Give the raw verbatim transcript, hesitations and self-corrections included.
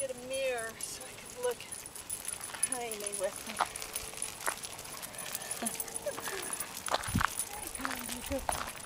get a mirror so I could look behind me with me. There you go, there you go.